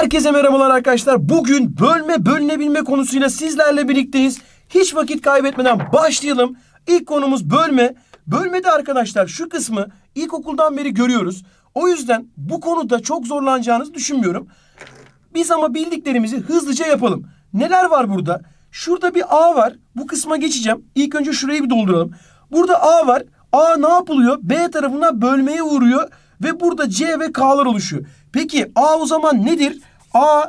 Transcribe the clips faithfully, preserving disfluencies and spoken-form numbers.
Herkese merhabalar arkadaşlar. Bugün bölme bölünebilme konusuyla sizlerle birlikteyiz. Hiç vakit kaybetmeden başlayalım. İlk konumuz bölme. Bölmede arkadaşlar şu kısmı ilkokuldan beri görüyoruz. O yüzden bu konuda çok zorlanacağınızı düşünmüyorum. Biz ama bildiklerimizi hızlıca yapalım. Neler var burada? Şurada bir A var. Bu kısma geçeceğim. İlk önce şurayı bir dolduralım. Burada A var. A ne yapılıyor? B tarafına bölmeye uğruyor. Ve burada C ve K'lar oluşuyor. Peki A o zaman nedir? A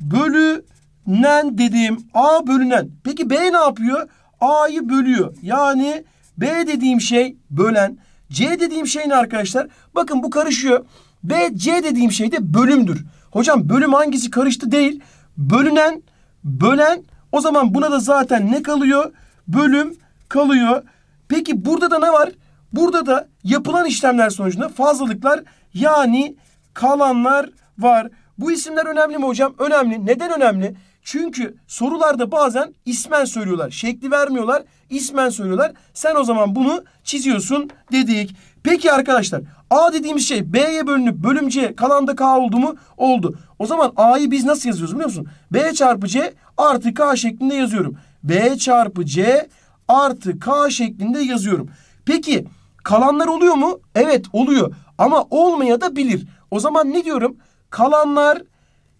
bölünen dediğim A bölünen. Peki B ne yapıyor? A'yı bölüyor. Yani B dediğim şey bölen. C dediğim şey ne arkadaşlar? Bakın bu karışıyor. B, C dediğim şey de bölümdür. Hocam bölüm hangisi karıştı değil. Bölünen, bölen. O zaman buna da zaten ne kalıyor? Bölüm kalıyor. Peki burada da ne var? Burada da yapılan işlemler sonucunda fazlalıklar yani kalanlar var. Bu isimler önemli mi hocam? Önemli. Neden önemli? Çünkü sorularda bazen ismen söylüyorlar. Şekli vermiyorlar. İsmen söylüyorlar. Sen o zaman bunu çiziyorsun dedik. Peki arkadaşlar A dediğimiz şey B'ye bölünüp bölüm C kalan da K oldu mu? Oldu. O zaman A'yı biz nasıl yazıyoruz biliyor musun? B çarpı C artı K şeklinde yazıyorum. B çarpı C artı K şeklinde yazıyorum. Peki kalanlar oluyor mu? Evet oluyor ama olmaya da bilir. O zaman ne diyorum? Kalanlar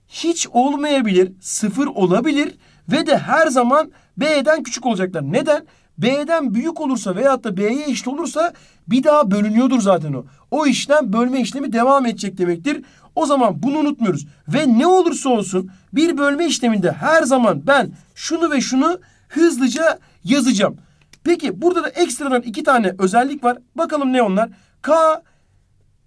hiç olmayabilir, sıfır olabilir ve de her zaman B'den küçük olacaklar. Neden? B'den büyük olursa veyahut da B'ye eşit olursa bir daha bölünüyordur zaten o. O işlem bölme işlemi devam edecek demektir. O zaman bunu unutmuyoruz. Ve ne olursa olsun bir bölme işleminde her zaman ben şunu ve şunu hızlıca yazacağım. Peki burada da ekstradan iki tane özellik var. Bakalım ne onlar? K,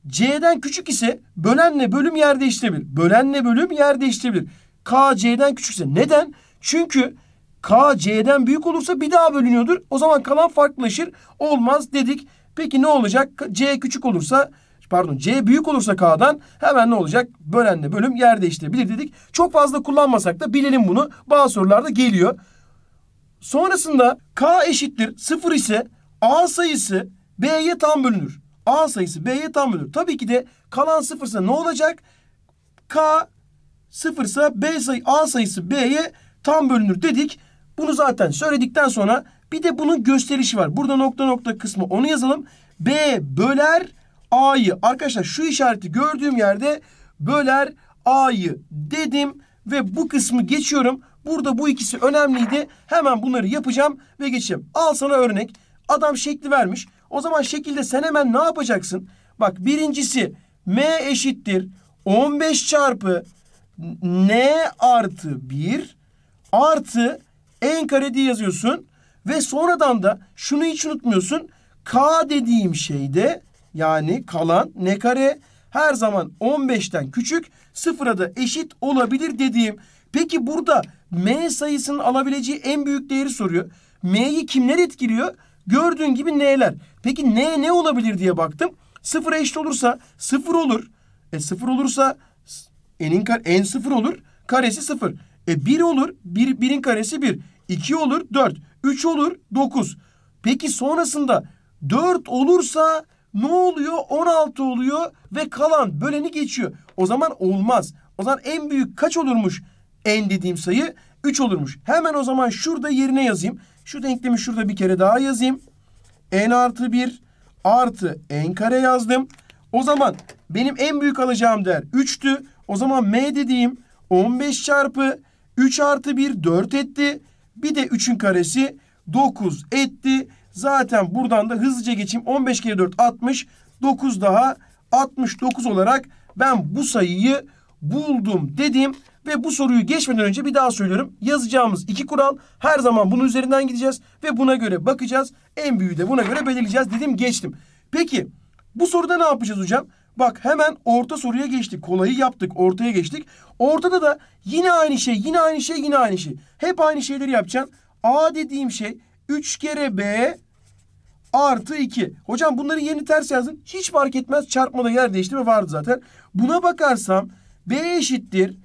C'den küçük ise bölenle bölüm yer değiştirebilir. Bölenle bölüm yer değiştirebilir. K, C'den küçükse. Neden? Çünkü K, C'den büyük olursa bir daha bölünüyordur. O zaman kalan farklılaşır. Olmaz dedik. Peki ne olacak? C küçük olursa, pardon C büyük olursa K'dan hemen ne olacak? Bölenle bölüm yer değiştirebilir dedik. Çok fazla kullanmasak da bilelim bunu. Bazı sorularda geliyor. Sonrasında K eşittir sıfır ise A sayısı B'ye tam bölünür. A sayısı B'ye tam bölünür. Tabii ki de kalan sıfırsa ne olacak? K sıfırsa B sayı, A sayısı B'ye tam bölünür dedik. Bunu zaten söyledikten sonra bir de bunun gösterişi var. Burada nokta nokta kısmı onu yazalım. B böler A'yı. Arkadaşlar şu işareti gördüğüm yerde böler A'yı dedim ve bu kısmı geçiyorum. Burada bu ikisi önemliydi. Hemen bunları yapacağım ve geçeceğim. Al sana örnek. Adam şekli vermiş. O zaman şekilde sen hemen ne yapacaksın? Bak birincisi M eşittir on beş çarpı N artı bir artı N kare diye yazıyorsun. Ve sonradan da şunu hiç unutmuyorsun. K dediğim şeyde yani kalan N kare her zaman on beşten küçük sıfıra da eşit olabilir dediğim. Peki burada M sayısının alabileceği en büyük değeri soruyor. M'yi kimler etkiliyor? Gördüğün gibi N'ler. Peki N ne olabilir diye baktım. Sıfıra eşit olursa sıfır olur. E sıfır olursa N'in kare, N sıfır olur. Karesi sıfır. E bir olur. Bir, birin karesi bir. iki olur. dört. üç olur. dokuz. Peki sonrasında dört olursa ne oluyor? on altı oluyor ve kalan böleni geçiyor. O zaman olmaz. O zaman en büyük kaç olurmuş? En dediğim sayı üç olurmuş. Hemen o zaman şurada yerine yazayım. Şu denklemi şurada bir kere daha yazayım. N artı bir artı N kare yazdım. O zaman benim en büyük alacağım değer üçtü. O zaman M dediğim on beş çarpı üç artı bir dört etti. Bir de üçün karesi dokuz etti. Zaten buradan da hızlıca geçeyim. on beş kere dört altmış. dokuz daha altmış dokuz olarak ben bu sayıyı buldum dedim. Ve bu soruyu geçmeden önce bir daha söylüyorum. Yazacağımız iki kural. Her zaman bunun üzerinden gideceğiz. Ve buna göre bakacağız. En büyüğü de buna göre belirleyeceğiz. Dedim geçtim. Peki bu soruda ne yapacağız hocam? Bak hemen orta soruya geçtik. Kolayı yaptık. Ortaya geçtik. Ortada da yine aynı şey. Yine aynı şey. Yine aynı şey. Hep aynı şeyleri yapacaksın. A dediğim şey üç kere B artı iki. Hocam bunların yerini ters yazdın. Hiç fark etmez. Çarpmada yer değiştirme vardı zaten. Buna bakarsam B eşittir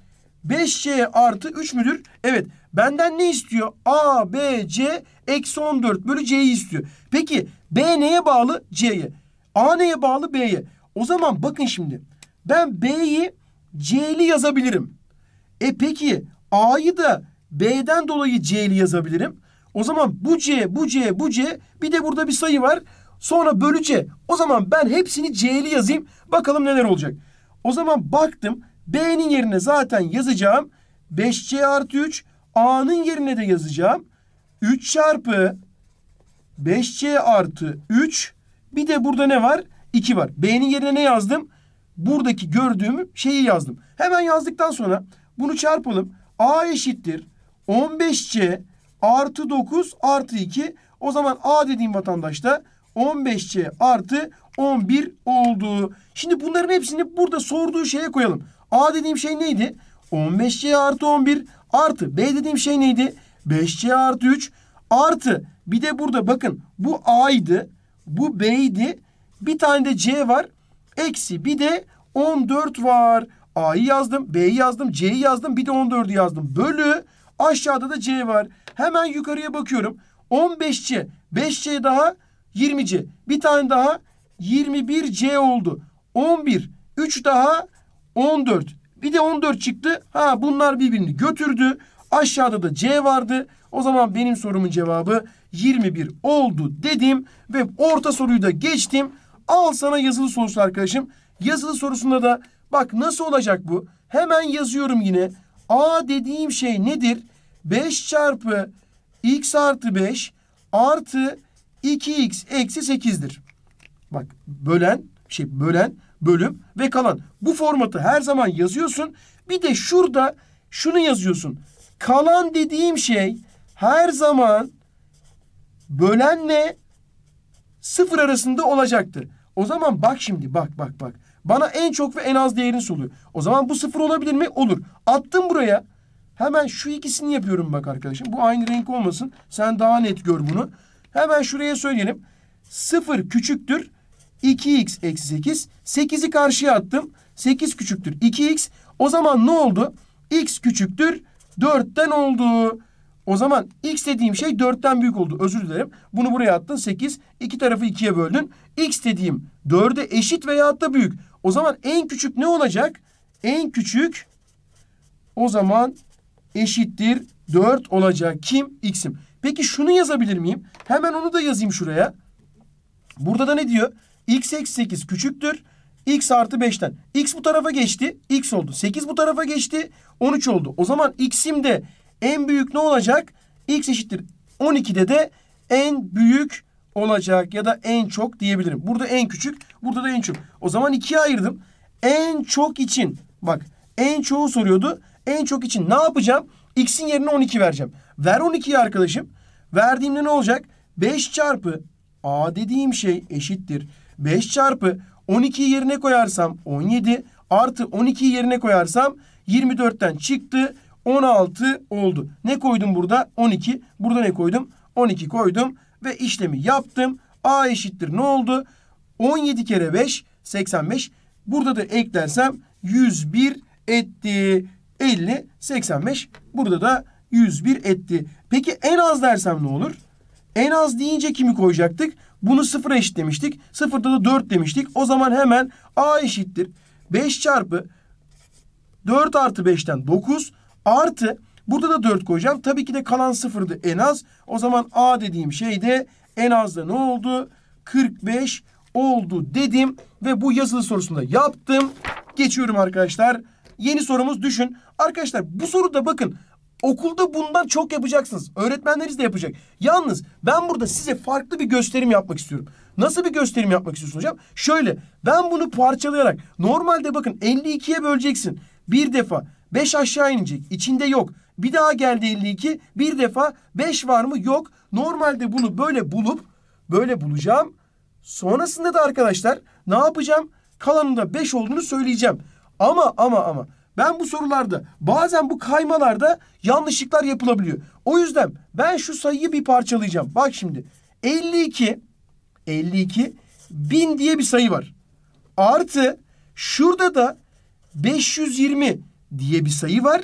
beş C artı üç müdür? Evet. Benden ne istiyor? A, B, C eksi on dört bölü C'yi istiyor. Peki B neye bağlı? C'ye. A neye bağlı? B'ye. O zaman bakın şimdi. Ben B'yi C'li yazabilirim. E peki A'yı da B'den dolayı C'li yazabilirim. O zaman bu C, bu C, bu C, bir de burada bir sayı var. Sonra bölü C. O zaman ben hepsini C'li yazayım. Bakalım neler olacak. O zaman baktım B'nin yerine zaten yazacağım beş C artı üç. A'nın yerine de yazacağım üç çarpı beş C artı üç. Bir de burada ne var? iki var. B'nin yerine ne yazdım? Buradaki gördüğüm şeyi yazdım. Hemen yazdıktan sonra bunu çarpalım. A eşittir on beş C artı dokuz artı iki. O zaman A dediğim vatandaş da on beş C artı on bir oldu. Şimdi bunların hepsini burada sorduğu şeye koyalım. A dediğim şey neydi? on beş C artı on bir artı B dediğim şey neydi? beş C artı üç artı bir de burada bakın bu A'ydı. Bu B'ydi. Bir tane de C var. Eksi bir de on dört var. A'yı yazdım, B'yi yazdım, C'yi yazdım, bir de on dördü yazdım. Bölü aşağıda da C var. Hemen yukarıya bakıyorum. on beş C, beş C daha yirmi C. Bir tane daha yirmi bir C oldu. on bir, üç daha on dört. Bir de on dört çıktı. Ha bunlar birbirini götürdü. Aşağıda da C vardı. O zaman benim sorumun cevabı yirmi bir oldu dedim ve orta soruyu da geçtim. Al sana yazılı sorusu arkadaşım. Yazılı sorusunda da bak nasıl olacak bu? Hemen yazıyorum yine. A dediğim şey nedir? beş çarpı x artı beş artı iki x eksi sekizdir. Bak bölen şey bölen bölüm ve kalan. Bu formatı her zaman yazıyorsun. Bir de şurada şunu yazıyorsun. Kalan dediğim şey her zaman bölenle sıfır arasında olacaktı. O zaman bak şimdi bak bak bak. Bana en çok ve en az değerini soruyor. O zaman bu sıfır olabilir mi? Olur. Attım buraya. Hemen şu ikisini yapıyorum bak arkadaşım. Bu aynı renk olmasın. Sen daha net gör bunu. Hemen şuraya söyleyelim. sıfır küçüktür iki x eksi sekiz. sekizi karşıya attım. sekiz küçüktür iki x. O zaman ne oldu? X küçüktür dörtten oldu. O zaman x dediğim şey dörtten büyük oldu. Özür dilerim. Bunu buraya attın. sekiz. İki tarafı ikiye böldün. X dediğim dörde eşit veyahut da büyük. O zaman en küçük ne olacak? En küçük o zaman eşittir dört olacak. Kim? X'im. Peki şunu yazabilir miyim? Hemen onu da yazayım şuraya. Burada da ne diyor? X eksi sekiz küçüktür X artı beşten. X bu tarafa geçti. X oldu. sekiz bu tarafa geçti. on üç oldu. O zaman X'im de en büyük ne olacak? X eşittir on ikide de en büyük olacak ya da en çok diyebilirim. Burada en küçük, burada da en çok. O zaman ikiye ayırdım. En çok için bak en çoğu soruyordu. En çok için ne yapacağım? X'in yerine on iki vereceğim. Ver on ikiyi arkadaşım. Verdiğimde ne olacak? beş çarpı A dediğim şey eşittir beş çarpı on ikiyi yerine koyarsam on yedi artı on ikiyi yerine koyarsam yirmi dörtten çıktı. on altı oldu. Ne koydum burada? on iki. Burada ne koydum? on iki koydum ve işlemi yaptım. A eşittir ne oldu? on yedi kere beş seksen beş. Burada da eklersem yüz bir etti. elli seksen beş. Burada da yüz bir etti. Peki en az dersem ne olur? En az deyince kimi koyacaktık? Bunu sıfıra eşit demiştik. Sıfırda da dört demiştik. O zaman hemen A eşittir beş çarpı dört artı beşten dokuz artı burada da dört koyacağım. Tabii ki de kalan sıfırdı en az. O zaman A dediğim şey de en az da ne oldu? kırk beş oldu dedim. Ve bu yazılı sorusunda yaptım. Geçiyorum arkadaşlar. Yeni sorumuz düşün. Arkadaşlar bu soruda bakın. Okulda bundan çok yapacaksınız. Öğretmenleriniz de yapacak. Yalnız ben burada size farklı bir gösterim yapmak istiyorum. Nasıl bir gösterim yapmak istiyorsunuz hocam? Şöyle ben bunu parçalayarak. Normalde bakın elli ikiye böleceksin. Bir defa. beş aşağı inecek. İçinde yok. Bir daha geldi elli iki. Bir defa beş var mı? Yok. Normalde bunu böyle bulup böyle bulacağım. Sonrasında da arkadaşlar ne yapacağım? Kalanında beş olduğunu söyleyeceğim. Ama ama ama ben bu sorularda bazen bu kaymalarda yanlışlıklar yapılabiliyor. O yüzden ben şu sayıyı bir parçalayacağım. Bak şimdi elli iki elli iki bin diye bir sayı var. Artı şurada da beş yüz yirmi diye bir sayı var.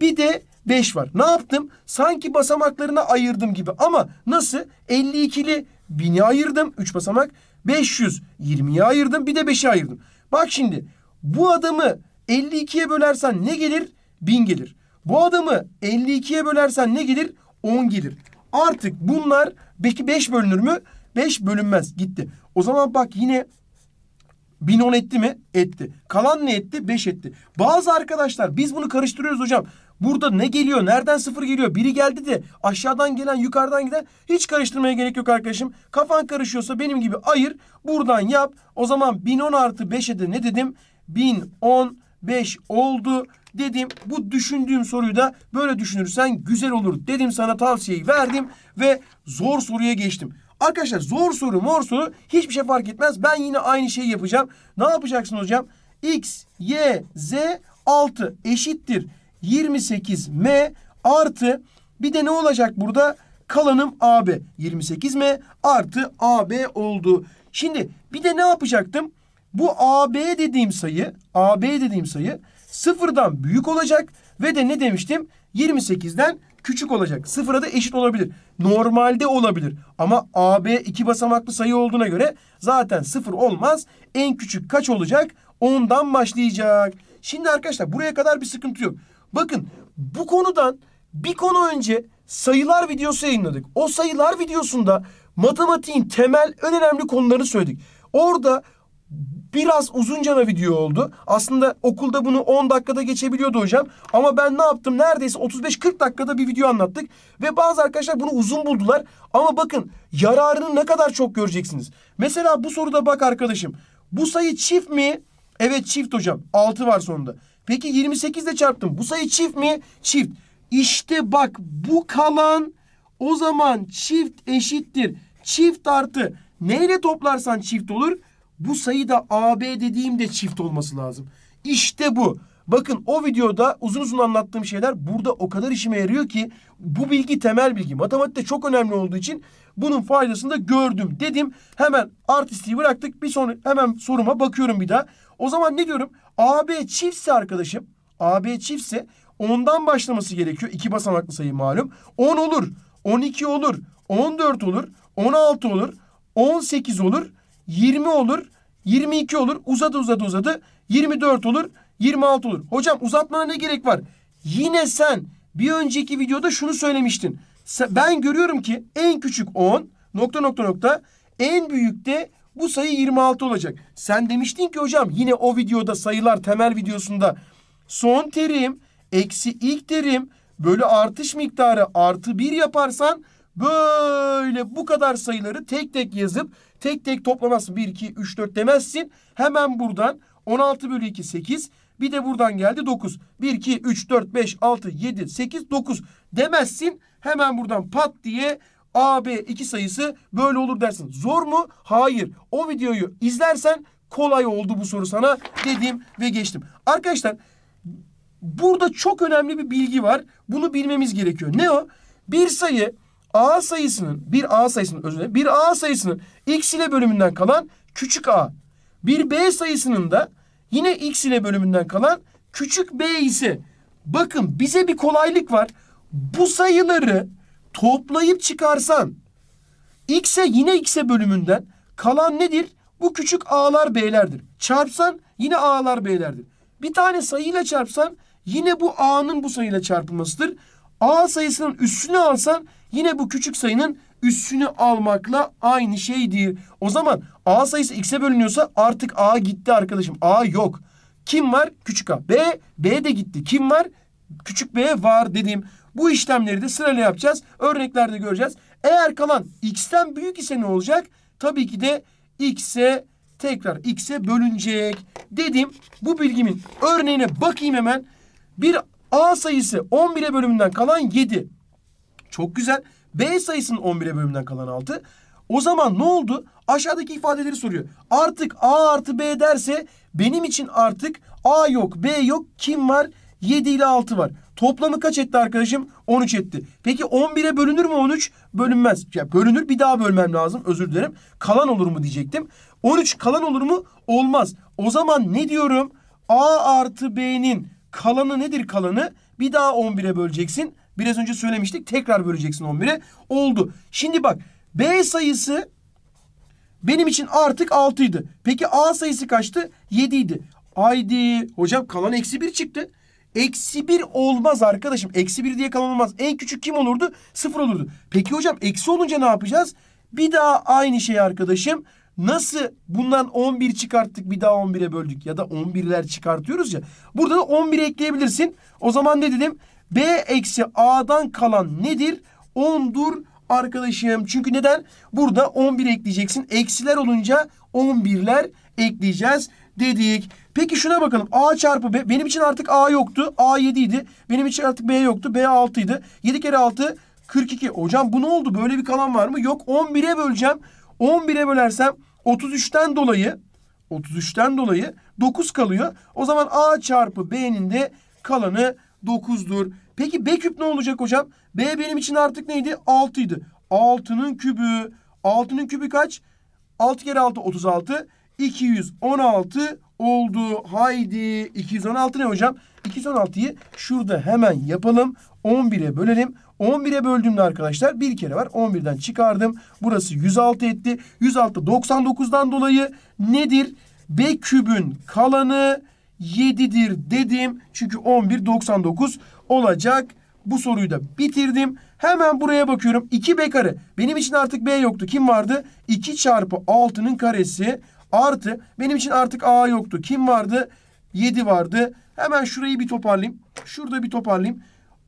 Bir de beş var. Ne yaptım? Sanki basamaklarına ayırdım gibi. Ama nasıl? elli ikili bini ayırdım. üç basamak. beş yüz yirmiyi ayırdım. Bir de beşi ayırdım. Bak şimdi bu adamı elli ikiye bölersen ne gelir? bin gelir. Bu adamı elli ikiye bölersen ne gelir? on gelir. Artık bunlar belki beş bölünür mü? beş bölünmez. Gitti. O zaman bak yine bin on etti mi? Etti. Kalan ne etti? beş etti. Bazı arkadaşlar biz bunu karıştırıyoruz hocam. Burada ne geliyor? Nereden sıfır geliyor? Biri geldi de aşağıdan gelen yukarıdan giden, hiç karıştırmaya gerek yok arkadaşım. Kafan karışıyorsa benim gibi ayır. Buradan yap. O zaman bin on artı beşe de ne dedim? bin on beş oldu dedim. Bu düşündüğüm soruyu da böyle düşünürsen güzel olur dedim, sana tavsiyeyi verdim ve zor soruya geçtim. Arkadaşlar zor soru mor soru hiçbir şey fark etmez. Ben yine aynı şeyi yapacağım. Ne yapacaksın hocam? X, Y, Z altı eşittir yirmi sekiz M artı bir de ne olacak burada? Kalanım A B. yirmi sekiz M artı A B oldu. Şimdi bir de ne yapacaktım? Bu A B dediğim sayı, A B dediğim sayı sıfırdan büyük olacak ve de ne demiştim? yirmi sekizden küçük olacak. Sıfıra da eşit olabilir. Normalde olabilir. Ama A B iki basamaklı sayı olduğuna göre zaten sıfır olmaz. En küçük kaç olacak? ondan başlayacak. Şimdi arkadaşlar buraya kadar bir sıkıntı yok. Bakın bu konudan bir konu önce sayılar videosu yayınladık. O sayılar videosunda matematiğin temel en önemli konularını söyledik. Orada biraz uzunca bir video oldu. Aslında okulda bunu on dakikada geçebiliyordu hocam. Ama ben ne yaptım? Neredeyse otuz beş kırk dakikada bir video anlattık. Ve bazı arkadaşlar bunu uzun buldular. Ama bakın yararını ne kadar çok göreceksiniz. Mesela bu soruda bak arkadaşım. Bu sayı çift mi? Evet çift hocam. altı var sonunda. Peki yirmi sekiz ile çarptım. Bu sayı çift mi? Çift. İşte bak bu kalan o zaman çift eşittir. Çift artı. Neyle toplarsan çift olur? Bu sayı da A B dediğimde çift olması lazım. İşte bu. Bakın o videoda uzun uzun anlattığım şeyler burada o kadar işime yarıyor ki, bu bilgi temel bilgi. Matematikte çok önemli olduğu için bunun faydasını da gördüm dedim. Hemen artistliği bıraktık. Bir sonra hemen soruma bakıyorum bir daha. O zaman ne diyorum? A B çiftse arkadaşım, A B çiftse ondan başlaması gerekiyor. iki basamaklı sayı malum. on olur, on iki olur, on dört olur, on altı olur, on sekiz olur, yirmi olur, yirmi iki olur, uzadı uzadı uzadı, yirmi dört olur, yirmi altı olur. Hocam uzatmana ne gerek var? Yine sen bir önceki videoda şunu söylemiştin. Ben görüyorum ki en küçük on, nokta nokta nokta, en büyük de bu sayı yirmi altı olacak. Sen demiştin ki hocam yine o videoda sayılar temel videosunda son terim eksi ilk terim bölü artış miktarı artı bir yaparsan böyle bu kadar sayıları tek tek yazıp tek tek toplamazsın. bir, iki, üç, dört demezsin. Hemen buradan on altı bölü iki, sekiz. Bir de buradan geldi dokuz. bir, iki, üç, dört, beş, altı, yedi, sekiz, dokuz demezsin. Hemen buradan pat diye A B iki sayısı böyle olur dersin. Zor mu? Hayır. O videoyu izlersen kolay oldu bu soru sana dedim ve geçtim. Arkadaşlar burada çok önemli bir bilgi var. Bunu bilmemiz gerekiyor. Ne o? Bir sayı A sayısının, bir A sayısının özür dilerim, bir A sayısının X ile bölümünden kalan küçük A. Bir B sayısının da yine X ile bölümünden kalan küçük B ise, bakın bize bir kolaylık var. Bu sayıları toplayıp çıkarsan X'e yine X'e bölümünden kalan nedir? Bu küçük A'lar B'lerdir. Çarpsan yine A'lar B'lerdir. Bir tane sayıyla çarpsan yine bu A'nın bu sayıyla çarpılmasıdır. A sayısının üstünü alsan yine bu küçük sayının üstünü almakla aynı şeydir. O zaman A sayısı X'e bölünüyorsa artık A gitti arkadaşım. A yok. Kim var? Küçük A. B, B de gitti. Kim var? Küçük B var dedim. Bu işlemleri de sırayla yapacağız. Örneklerde göreceğiz. Eğer kalan X'ten büyük ise ne olacak? Tabii ki de X'e tekrar X'e bölünecek dedim. Bu bilgimin örneğine bakayım hemen. Bir A sayısı on bire bölümünden kalan yedi. Çok güzel. B sayısının on bire bölümünden kalan altı. O zaman ne oldu? Aşağıdaki ifadeleri soruyor. Artık A artı B derse benim için artık A yok, B yok. Kim var? yedi ile altı var. Toplamı kaç etti arkadaşım? on üç etti. Peki on bire bölünür mü on üç? Bölünmez. Ya bölünür, bir daha bölmem lazım. Özür dilerim. Kalan olur mu diyecektim. on üç kalan olur mu? Olmaz. O zaman ne diyorum? A artı B'nin kalanı nedir kalanı? Bir daha on bire böleceksin. Biraz önce söylemiştik. Tekrar böleceksin on bire. Oldu. Şimdi bak. B sayısı benim için artık altı idi. Peki A sayısı kaçtı? yedi idi. Haydi. Hocam kalan eksi bir çıktı. Eksi bir olmaz arkadaşım. Eksi bir diye kalan olmaz. En küçük kim olurdu? Sıfır olurdu. Peki hocam eksi olunca ne yapacağız? Bir daha aynı şey arkadaşım. Nasıl bundan on bir çıkarttık bir daha on bire böldük ya da on birler çıkartıyoruz ya. Burada da on bir ekleyebilirsin. O zaman ne dedim? B eksi A'dan kalan nedir? ondur arkadaşım. Çünkü neden? Burada on bir ekleyeceksin. Eksiler olunca on birler ekleyeceğiz dedik. Peki şuna bakalım. A çarpı B. Benim için artık A yoktu. A yedi idi. Benim için artık B yoktu. B altı idi. yedi kere altı kırk iki. Hocam bu ne oldu? Böyle bir kalan var mı? Yok. on bire böleceğim. on bire bölersem otuz üçten dolayı otuz üçten dolayı dokuz kalıyor. O zaman A çarpı B'nin de kalanı dokuzdur. Peki B küp ne olacak hocam? B benim için artık neydi? altı idi. altının kübü. altının kübü kaç? altı kere altı otuz altı. iki yüz on altı oldu. Haydi. iki yüz on altı ne hocam? iki yüz on altıyı şurada hemen yapalım. on bire bölelim. on bire böldüğümde arkadaşlar bir kere var. on birden çıkardım. Burası yüz altı etti. yüz altı doksan dokuzdan dolayı nedir? B kübün kalanı yedidir dedim. Çünkü on bir doksan dokuz olacak. Bu soruyu da bitirdim. Hemen buraya bakıyorum. iki B kare. Benim için artık B yoktu. Kim vardı? iki çarpı altının karesi artı. Benim için artık A yoktu. Kim vardı? yedi vardı. Hemen şurayı bir toparlayayım. Şurada bir toparlayayım.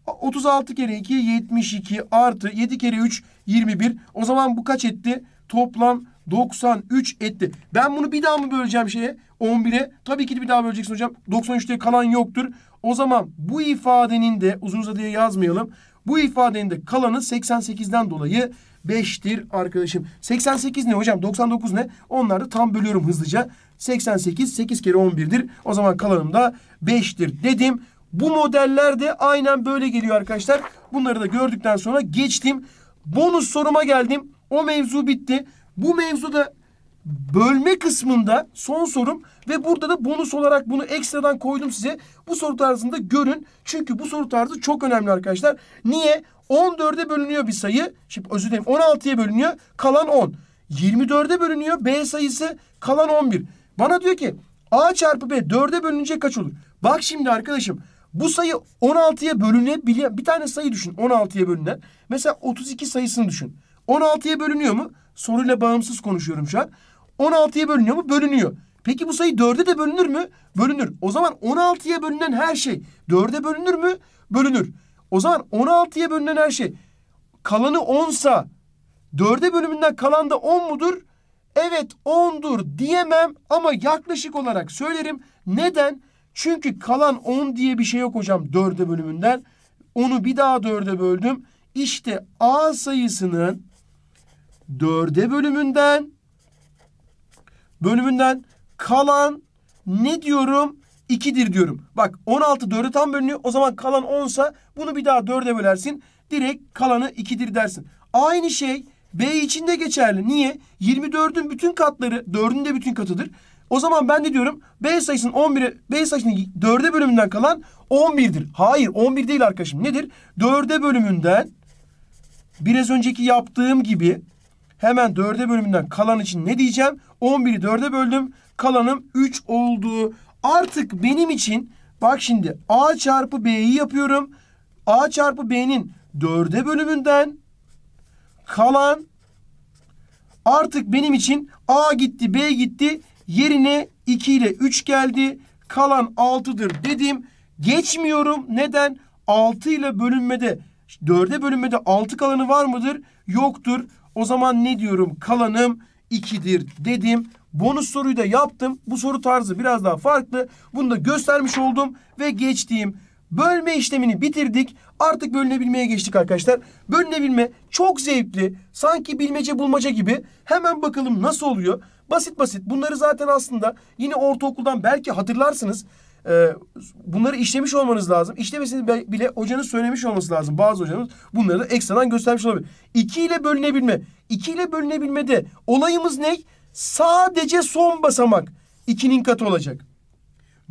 otuz altı kere iki yetmiş iki artı yedi kere üç yirmi bir. O zaman bu kaç etti? Toplam doksan üç etti. Ben bunu bir daha mı böleceğim şeye? on bire. Tabii ki bir daha böleceksin hocam. doksan üçte kalan yoktur. O zaman bu ifadenin de uzun uzadıya yazmayalım. Bu ifadenin de kalanı seksen sekizden dolayı beştir arkadaşım. seksen sekiz ne hocam? doksan dokuz ne? Onları da tam bölüyorum hızlıca. seksen sekiz sekiz kere on birdir. O zaman kalanım da beştir dedim. Bu modeller de aynen böyle geliyor arkadaşlar. Bunları da gördükten sonra geçtim. Bonus soruma geldim. O mevzu bitti. Bu mevzuda bölme kısmında son sorum ve burada da bonus olarak bunu ekstradan koydum size. Bu soru tarzını da görün. Çünkü bu soru tarzı çok önemli arkadaşlar. Niye? on dörde bölünüyor bir sayı. Şimdi özür dilerim. on altıya bölünüyor. Kalan on. yirmi dörde bölünüyor. B sayısı kalan on bir. Bana diyor ki A çarpı B dörde bölününce kaç olur? Bak şimdi arkadaşım. Bu sayı on altıya bölünebilen bir tane sayı düşün. on altıya bölünen. Mesela otuz iki sayısını düşün. on altıya bölünüyor mu? Soruyla bağımsız konuşuyorum şu an. on altıya bölünüyor mu? Bölünüyor. Peki bu sayı dörde de bölünür mü? Bölünür. O zaman on altıya bölünen her şey dörde bölünür mü? Bölünür. O zaman on altıya bölünen her şey kalanı onsa dörde bölümünden kalan da on mudur? Evet ondur diyemem ama yaklaşık olarak söylerim. Neden? Çünkü kalan on diye bir şey yok hocam dörde bölümünden. Onu bir daha dörde böldüm. İşte A sayısının dörde bölümünden bölümünden kalan ne diyorum? ikidir diyorum. Bak on altı dörde tam bölünüyor. O zaman kalan onsa bunu bir daha dörde bölersin. Direkt kalanı ikidir dersin. Aynı şey B için de geçerli. Niye? yirmi dördün bütün katları dördün de bütün katıdır. O zaman ben de diyorum B sayısının on bire B sayısının dörde bölümünden kalan on birdir. Hayır on bir değil arkadaşım. Nedir? dörde bölümünden biraz önceki yaptığım gibi hemen dörde bölümünden kalan için ne diyeceğim? on biri dörde böldüm. Kalanım üç oldu. Artık benim için bak şimdi A çarpı B'yi yapıyorum. A çarpı B'nin dörde bölümünden kalan artık benim için A gitti B gitti. Yerine iki ile üç geldi. Kalan altıdır dedim. Geçmiyorum. Neden? altı ile bölünmede dörde bölünmede altı kalanı var mıdır? Yoktur. O zaman ne diyorum? Kalanım ikidir dedim. Bonus soruyu da yaptım. Bu soru tarzı biraz daha farklı. Bunu da göstermiş oldum ve geçtiğim bölme işlemini bitirdik. Artık bölünebilmeye geçtik arkadaşlar. Bölünebilme çok zevkli. Sanki bilmece bulmaca gibi. Hemen bakalım nasıl oluyor. Basit basit. Bunları zaten aslında yine ortaokuldan belki hatırlarsınız. Ee, bunları işlemiş olmanız lazım. İşlemesini bile hocanın söylemiş olması lazım. Bazı hocalarımız bunları da ekstradan göstermiş olabilir. iki ile bölünebilme. iki ile bölünebilmede olayımız ne? Sadece son basamak ikinin katı olacak.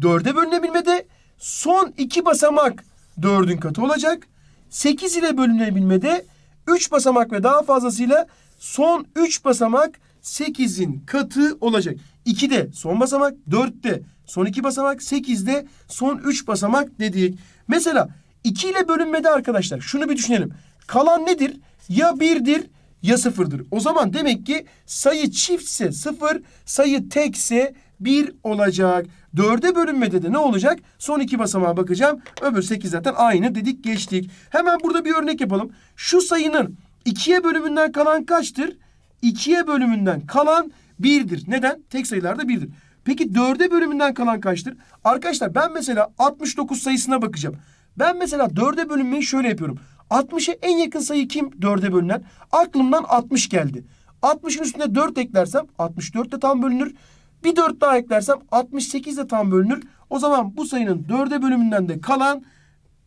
dörde bölünebilmede son iki basamak dördün katı olacak. sekiz ile bölünebilmede üç basamak ve daha fazlasıyla son üç basamak sekizin katı olacak. ikide son basamak, dörtte son iki basamak, sekizde son üç basamak dedik. Mesela iki ile bölünmede arkadaşlar şunu bir düşünelim. Kalan nedir? Ya birdir ya sıfırdır. O zaman demek ki sayı çiftse sıfır, sayı tekse bir olacak. dörde bölünmede de ne olacak? Son iki basamağa bakacağım. Öbür sekiz zaten aynı dedik, geçtik. Hemen burada bir örnek yapalım. Şu sayının ikiye bölümünden kalan kaçtır? ikiye bölümünden kalan birdir. Neden? Tek sayılarda birdir. Peki dörde bölümünden kalan kaçtır? Arkadaşlar ben mesela altmış dokuz sayısına bakacağım. Ben mesela dörde bölünmeyi şöyle yapıyorum. altmışa en yakın sayı kim dörde bölünen? Aklımdan altmış geldi. altmışın üstüne dört eklersem altmış dört de tam bölünür. Bir dört daha eklersem altmış sekiz de tam bölünür. O zaman bu sayının dörde bölümünden de kalan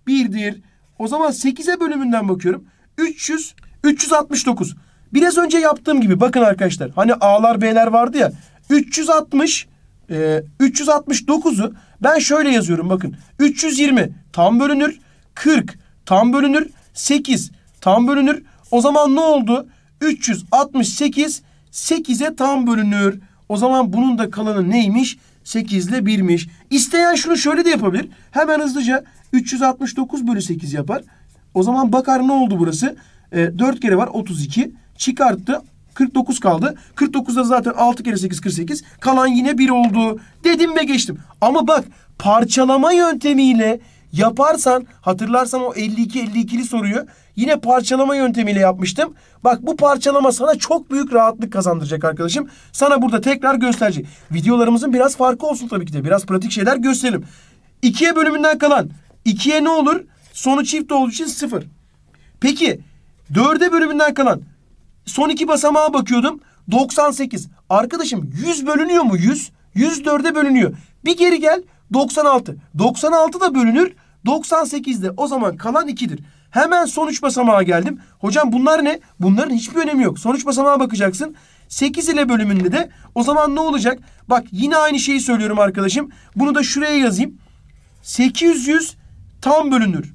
birdir. O zaman sekize bölümünden bakıyorum. üç yüz, üç yüz altmış dokuz. Biraz önce yaptığım gibi bakın arkadaşlar. Hani A'lar B'ler vardı ya. üç yüz altmış, e, üç yüz altmış dokuzu ben şöyle yazıyorum bakın. üç yüz yirmi tam bölünür. kırk tam bölünür. sekiz tam bölünür. O zaman ne oldu? üç yüz altmış sekiz sekize tam bölünür. O zaman bunun da kalanı neymiş? sekiz ile birmiş. İsteyen şunu şöyle de yapabilir. Hemen hızlıca üç yüz altmış dokuz bölü sekiz yapar. O zaman bakar ne oldu burası? E, dört kere var otuz iki. Çıkarttı. kırk dokuz kaldı. kırk dokuzda zaten altı kere sekiz kırk sekiz. Kalan yine bir oldu. Dedim ve geçtim. Ama bak parçalama yöntemiyle yaparsan, hatırlarsan o elli iki elli ikili soruyu yine parçalama yöntemiyle yapmıştım. Bak bu parçalama sana çok büyük rahatlık kazandıracak arkadaşım. Sana burada tekrar göstereceğim. Videolarımızın biraz farkı olsun tabii ki de. Biraz pratik şeyler gösterelim. ikiye bölümünden kalan ikiye ne olur? Sonu çift olduğu için sıfır. Peki dörde bölümünden kalan son iki basamağa bakıyordum. doksan sekiz. Arkadaşım yüz bölünüyor mu? yüz. yüz dörde bölünüyor. Bir geri gel. doksan altı. doksan altı da bölünür. doksan sekizde o zaman kalan ikidir. Hemen son üç basamağa geldim. Hocam bunlar ne? Bunların hiçbir önemi yok. Son üç basamağa bakacaksın. sekiz ile bölümünde de o zaman ne olacak? Bak yine aynı şeyi söylüyorum arkadaşım. Bunu da şuraya yazayım. sekiz yüz tam bölünür.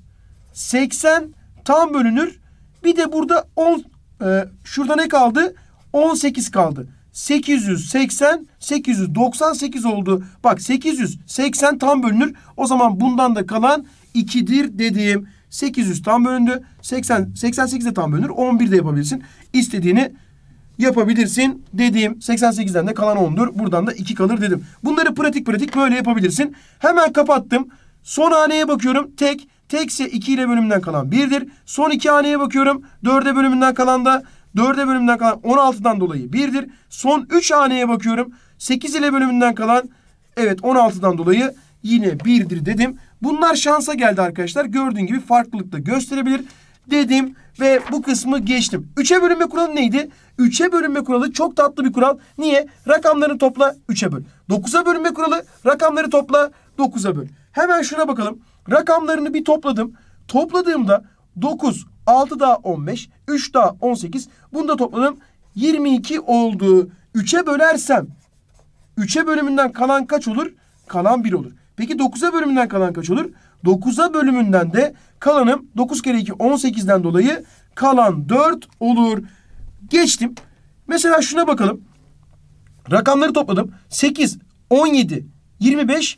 seksen tam bölünür. Bir de burada on, e, şurada ne kaldı? on sekiz kaldı. sekiz yüz seksen, sekiz yüz doksan sekiz oldu. Bak sekiz yüz seksen tam bölünür. O zaman bundan da kalan ikidir dedim. sekiz yüz tam bölündü. seksen, seksen sekiz de tam bölünür. on bir de yapabilirsin. İstediğini yapabilirsin dedim. seksen sekizden de kalan ondur. Buradan da iki kalır dedim. Bunları pratik pratik böyle yapabilirsin. Hemen kapattım. Son haneye bakıyorum. Tek. Tekse iki ile bölümünden kalan birdir. Son iki haneye bakıyorum. dörde bölümünden kalan da dörde bölümünden kalan on altıdan dolayı birdir. Son üç haneye bakıyorum. sekiz ile bölümünden kalan evet on altıdan dolayı yine birdir dedim. Bunlar şansa geldi arkadaşlar. Gördüğün gibi farklılıkta gösterebilir dedim ve bu kısmı geçtim. üçe bölünme kuralı neydi? üçe bölünme kuralı çok tatlı bir kural. Niye? Rakamları topla üçe böl. dokuza bölünme kuralı rakamları topla dokuza böl. Hemen şuna bakalım. Rakamlarını bir topladım. Topladığımda dokuz, altı daha on beş, üç daha on sekiz. Bunu da topladım. yirmi iki oldu. üçe bölersem üçe bölümünden kalan kaç olur? Kalan bir olur. Peki dokuza bölümünden kalan kaç olur? dokuza bölümünden de kalanım dokuz kere iki on sekizden dolayı kalan dört olur. Geçtim. Mesela şuna bakalım. Rakamları topladım. sekiz, on yedi, yirmi beş.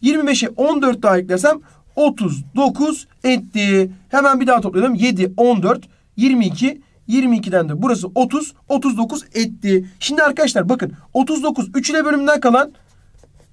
yirmi beşe on dört daha eklersem otuz dokuz etti. Hemen bir daha toplayalım. yedi, on dört, yirmi iki. yirmi ikiden de burası otuz, otuz dokuz etti. Şimdi arkadaşlar bakın otuz dokuz üç ile bölümünden kalan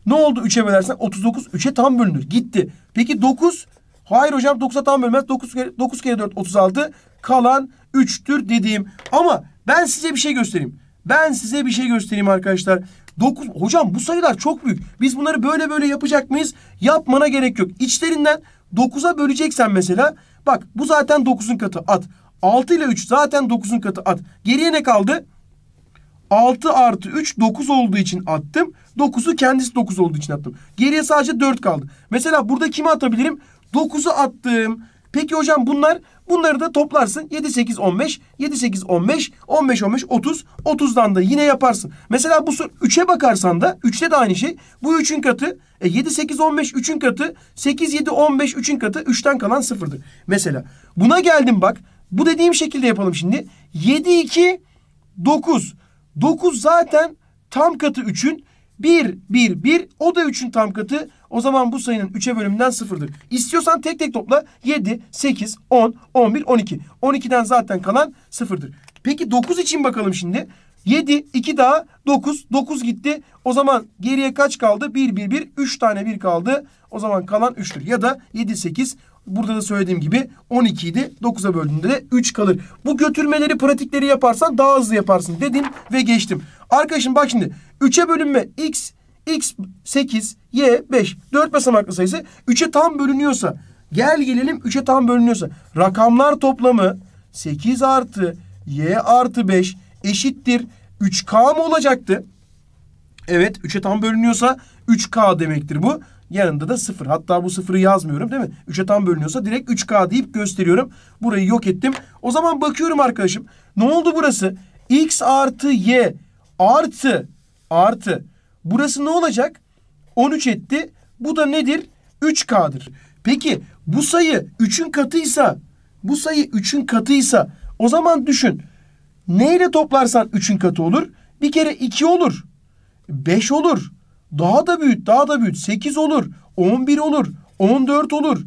ne oldu? üçe bölersen otuz dokuz üçe tam bölünür. Gitti. Peki dokuz? Hayır hocam dokuza tam bölmez. dokuz kere dört otuz altı kalan üçtür dediğim. Ama ben size bir şey göstereyim. Ben size bir şey göstereyim arkadaşlar. dokuz. Hocam bu sayılar çok büyük. Biz bunları böyle böyle yapacak mıyız? Yapmana gerek yok. İçlerinden dokuza böleceksen mesela. Bak bu zaten dokuzun katı at. altı ile üç zaten dokuzun katı at. Geriye ne kaldı? altı artı üç dokuz olduğu için attım. dokuzu kendisi dokuz olduğu için attım. Geriye sadece dört kaldı. Mesela burada kimi atabilirim? dokuzu attım. Peki hocam bunlar, bunları da toplarsın. yedi, sekiz, on beş. yedi, sekiz, on beş. on beş, on beş, otuz. otuzdan da yine yaparsın. Mesela bu soru üçe bakarsan da üçte de aynı şey. Bu üçün katı. E, yedi, sekiz, on beş. üçün katı. sekiz, yedi, on beş. üçün katı. üçten kalan sıfırdır. Mesela buna geldim bak. Bu dediğim şekilde yapalım şimdi. yedi, iki, dokuz. dokuz zaten tam katı üçün. bir, bir, bir. O da üçün tam katı. O zaman bu sayının üçe bölümünden sıfırdır. İstiyorsan tek tek topla. yedi, sekiz, on, on bir, on iki. on ikiden zaten kalan sıfırdır. Peki dokuz için bakalım şimdi. yedi, iki daha, dokuz. dokuz gitti. O zaman geriye kaç kaldı? bir, bir, bir. üç tane bir kaldı. O zaman kalan üçtür. Ya da yedi, sekiz. Burada da söylediğim gibi on iki idi. dokuza böldüğünde de üç kalır. Bu götürmeleri, pratikleri yaparsan daha hızlı yaparsın dedim ve geçtim. Arkadaşım bak şimdi. üçe bölünme x, x sekiz, y beş. dört basamaklı sayısı üçe tam bölünüyorsa, gel gelelim üçe tam bölünüyorsa, rakamlar toplamı sekiz artı y artı beş eşittir üç k mı olacaktı? Evet, üçe tam bölünüyorsa üç k demektir bu. Yanında da sıfır. Hatta bu sıfırı yazmıyorum değil mi? üçe tam bölünüyorsa direkt üç k deyip gösteriyorum. Burayı yok ettim. O zaman bakıyorum arkadaşım. Ne oldu burası? X artı y artı artı. Burası ne olacak? on üç etti. Bu da nedir? üç k'dır. Peki bu sayı üçün katıysa, bu sayı üçün katıysa o zaman düşün. Neyle toplarsan üçün katı olur? Bir kere iki olur. beş olur. Daha da büyük, daha da büyük. sekiz olur, on bir olur, on dört olur.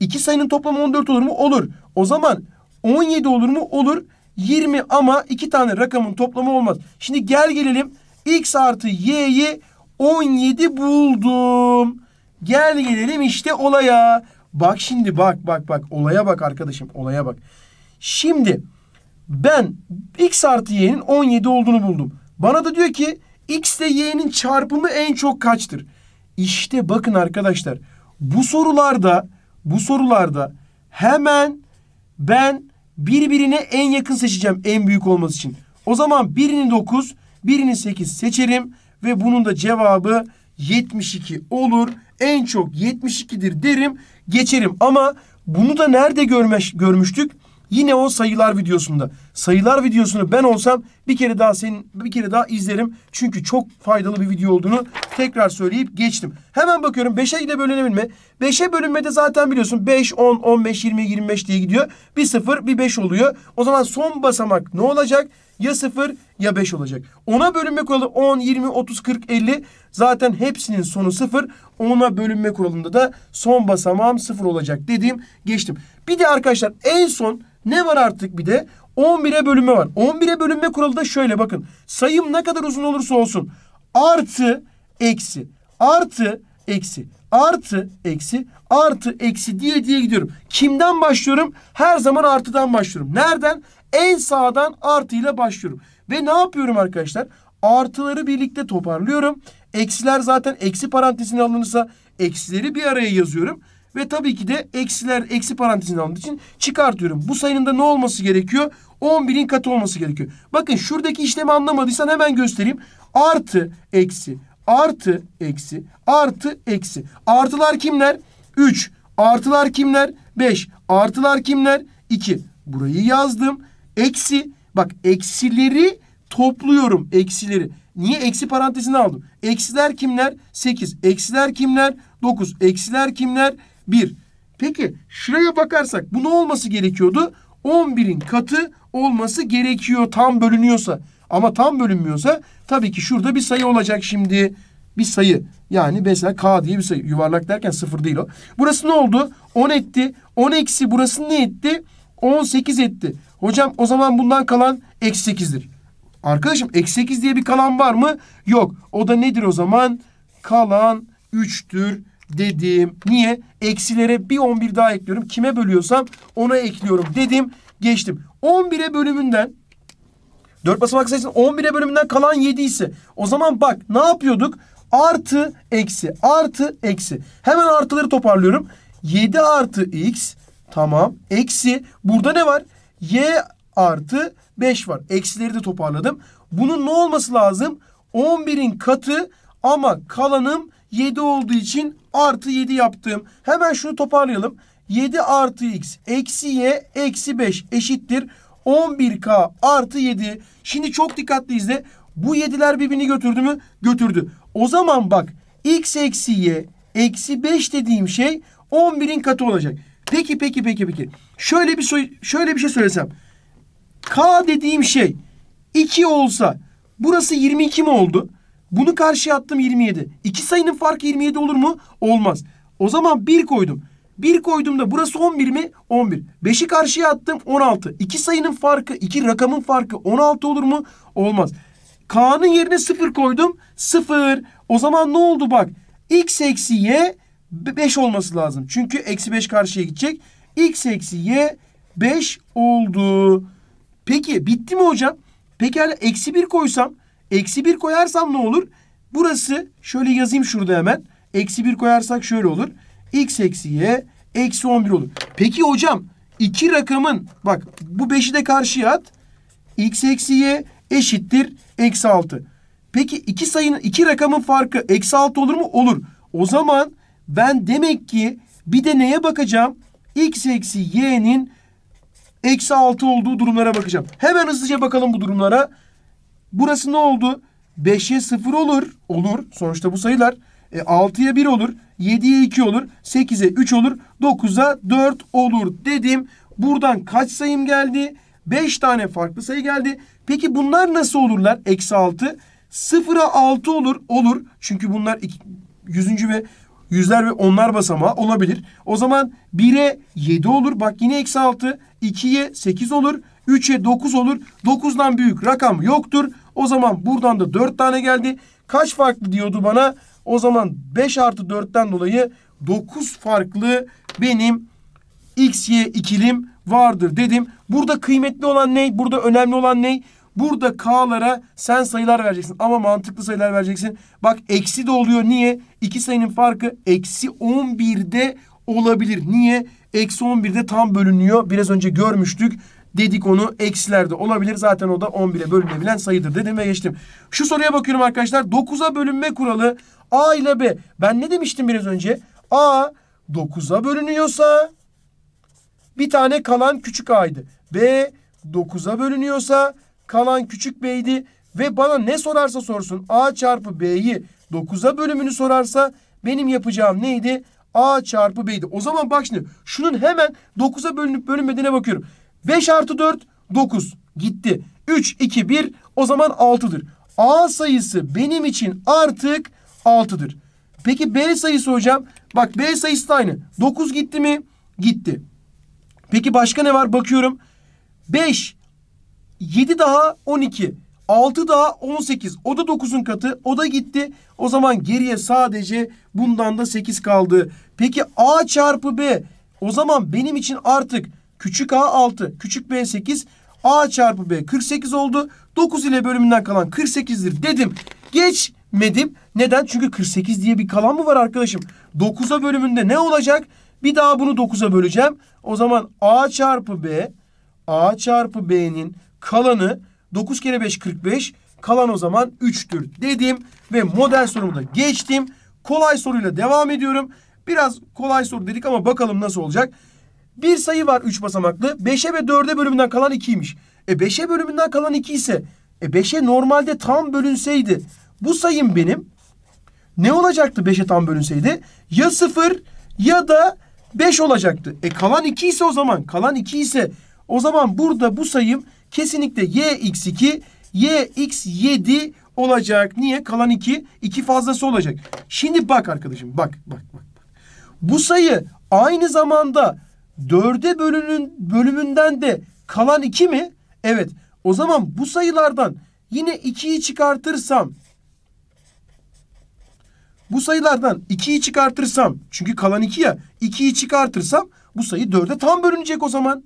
İki sayının toplamı on dört olur mu? Olur. O zaman on yedi olur mu? Olur. yirmi, ama iki tane rakamın toplamı olmaz. Şimdi gel gelelim. X artı y'yi on yedi buldum. Gel gelelim işte olaya. Bak şimdi bak bak bak. Olaya bak arkadaşım, olaya bak. Şimdi ben X artı y'nin on yedi olduğunu buldum. Bana da diyor ki X ile Y'nin çarpımı en çok kaçtır? İşte bakın arkadaşlar, bu sorularda bu sorularda hemen ben birbirine en yakın seçeceğim en büyük olması için. O zaman birini dokuz, birini sekiz seçerim ve bunun da cevabı yetmiş iki olur. En çok yetmiş ikidir derim, geçerim. Ama bunu da nerede görmüş, görmüştük? Yine o sayılar videosunda. Sayılar videosunu ben olsam bir kere daha senin bir kere daha izlerim. Çünkü çok faydalı bir video olduğunu tekrar söyleyip geçtim. Hemen bakıyorum beşe de bölünebilme. beşe bölünmede zaten biliyorsun beş, on, on beş, yirmi, yirmi beş diye gidiyor. Bir sıfır, bir beş oluyor. O zaman son basamak ne olacak? Ya sıfır ya beş olacak. ona bölünme kuralı on, yirmi, otuz, kırk, elli. Zaten hepsinin sonu sıfır. ona bölünme kuralında da son basamağım sıfır olacak dediğim geçtim. Bir de arkadaşlar en son ne var artık bir de? on bire bölünme var. on bire bölünme kuralı da şöyle bakın. Sayım ne kadar uzun olursa olsun. Artı, eksi, artı, eksi, artı, eksi, artı, eksi diye diye gidiyorum. Kimden başlıyorum? Her zaman artıdan başlıyorum. Nereden? En sağdan artıyla başlıyorum. Ve ne yapıyorum arkadaşlar? Artıları birlikte toparlıyorum. Eksiler zaten eksi parantezine alınırsa eksileri bir araya yazıyorum. Ve tabii ki de eksiler eksi parantezine alındığı için çıkartıyorum. Bu sayının da ne olması gerekiyor? on birin katı olması gerekiyor. Bakın şuradaki işlemi anlamadıysan hemen göstereyim. Artı, eksi, artı, eksi, artı, eksi. Artılar kimler? üç. Artılar kimler? beş. Artılar kimler? iki. Burayı yazdım. Eksi. Bak eksileri topluyorum. Eksileri. Niye? Eksi parantezine aldım. Eksiler kimler? sekiz. Eksiler kimler? dokuz. Eksiler kimler? bir. Peki şuraya bakarsak bu ne olması gerekiyordu? on birin katı olması gerekiyor tam bölünüyorsa. Ama tam bölünmüyorsa tabii ki şurada bir sayı olacak şimdi. Bir sayı. Yani mesela k diye bir sayı. Yuvarlak derken sıfır değil o. Burası ne oldu? on etti. on eksi burası ne etti? on sekiz etti. Hocam o zaman bundan kalan eksi sekizdir. Arkadaşım eksi sekiz diye bir kalan var mı? Yok. O da nedir o zaman? Kalan üçtür dedim. Niye? Eksilere bir on bir daha ekliyorum. Kime bölüyorsam ona ekliyorum dedim. Geçtim. on bire bölümünden dört basamak sayısının on bire bölümünden kalan yedi ise o zaman bak ne yapıyorduk? Artı eksi artı eksi. Hemen artıları toparlıyorum. yedi artı x tamam. Eksi. Burada ne var? Y artı beş var. Eksileri de toparladım. Bunun ne olması lazım? on birin katı ama kalanım yedi olduğu için artı yedi yaptım. Hemen şunu toparlayalım. yedi artı x eksi y eksi beş eşittir on bir k artı yedi. Şimdi çok dikkatli izle. Bu yediler birbirini götürdü mü? Götürdü. O zaman bak x eksi y eksi beş dediğim şey on birin katı olacak. Peki peki peki peki. Şöyle bir şöyle bir şey söylesem. K dediğim şey iki olsa burası yirmi iki mi oldu? Bunu karşıya attım yirmi yedi. İki sayının farkı yirmi yedi olur mu? Olmaz. O zaman bir koydum. bir koyduğumda burası on bir mi? on bir. beşi karşıya attım on altı. iki sayının farkı, iki rakamın farkı on altı olur mu? Olmaz. K'nın yerine sıfır koydum. sıfır. O zaman ne oldu bak? X eksi Y beş olması lazım. Çünkü eksi beş karşıya gidecek. X eksi Y beş oldu. Peki bitti mi hocam? Peki hala eksi bir koysam, eksi bir koyarsam ne olur? Burası şöyle yazayım şurada hemen. Eksi bir koyarsak şöyle olur. X eksi Y eksi on bir olur. Peki hocam iki rakamın bak bu beşi de karşıya at. X eksi Y eşittir eksi altı. Peki iki sayının iki rakamın farkı eksi altı olur mu? Olur. O zaman ben demek ki bir de neye bakacağım? X eksi Y'nin eksi altı olduğu durumlara bakacağım. Hemen hızlıca bakalım bu durumlara. Burası ne oldu? beşe sıfır olur. Olur. Sonuçta bu sayılar. E, altıya bir olur. yediye iki olur. sekize üç olur. dokuza dört olur dedim. Buradan kaç sayım geldi? beş tane farklı sayı geldi. Peki bunlar nasıl olurlar? Eksi altı. sıfıra altı olur. Olur. Çünkü bunlar yüzüncü ve yüzler ve onlar basamağı olabilir. O zaman bire yedi olur. Bak yine eksi altı. ikiye sekiz olur. üçe dokuz olur. dokuzdan büyük rakam yoktur. O zaman buradan da dört tane geldi. Kaç farklı diyordu bana? O zaman beş artı dörtten dolayı dokuz farklı benim x, y ikilim vardır dedim. Burada kıymetli olan ne? Burada önemli olan ne? Burada k'lara sen sayılar vereceksin. Ama mantıklı sayılar vereceksin. Bak eksi de oluyor. Niye? İki sayının farkı eksi on birde olabilir. Niye? Eksi on birde tam bölünüyor. Biraz önce görmüştük. Dedik onu eksilerde olabilir. Zaten o da on bire bölünebilen sayıdır dedim ve geçtim. Şu soruya bakıyorum arkadaşlar. dokuza bölünme kuralı A ile B. Ben ne demiştim biraz önce? A dokuza bölünüyorsa bir tane kalan küçük A'ydı. B dokuza bölünüyorsa kalan küçük B'ydi. Ve bana ne sorarsa sorsun A çarpı B'yi dokuza bölümünü sorarsa benim yapacağım neydi? A çarpı B'ydi. O zaman bak şimdi şunun hemen dokuza bölünüp bölünmediğine bakıyorum. beş artı dört dokuz gitti. üç, iki, bir o zaman altıdır. A sayısı benim için artık altıdır. Peki B sayısı hocam? Bak B sayısı da aynı. dokuz gitti mi? Gitti. Peki başka ne var? Bakıyorum. beş, yedi daha on iki. altı daha on sekiz. O da dokuzun katı. O da gitti. O zaman geriye sadece bundan da sekiz kaldı. Peki A çarpı B. O zaman benim için artık küçük A altı, küçük B sekiz, A çarpı B kırk sekiz oldu. dokuz ile bölümünden kalan kırk sekizdir dedim. Geçmedim. Neden? Çünkü kırk sekiz diye bir kalan mı var arkadaşım? dokuza bölümünde ne olacak? Bir daha bunu dokuza böleceğim. O zaman A çarpı B, A çarpı B'nin kalanı dokuz kere beş kırk beş, kalan o zaman üçtür dedim. Ve model sorumu da geçtim. Kolay soruyla devam ediyorum. Biraz kolay soru dedik ama bakalım nasıl olacak. Bir sayı var üç basamaklı. beşe ve dörde bölümünden kalan ikiymiş. E beşe bölümünden kalan iki ise e beşe normalde tam bölünseydi bu sayım benim ne olacaktı beşe tam bölünseydi? Ya sıfır ya da beş olacaktı. E kalan iki ise o zaman kalan iki ise o zaman burada bu sayım kesinlikle y x iki y x yedi olacak. Niye? Kalan iki iki fazlası olacak. Şimdi bak arkadaşım bak bak bak. Bu sayı aynı zamanda dörde bölünün bölümünden de kalan iki mi? Evet. O zaman bu sayılardan yine ikiyi çıkartırsam bu sayılardan ikiyi çıkartırsam çünkü kalan iki ya ikiyi çıkartırsam bu sayı dörde tam bölünecek o zaman.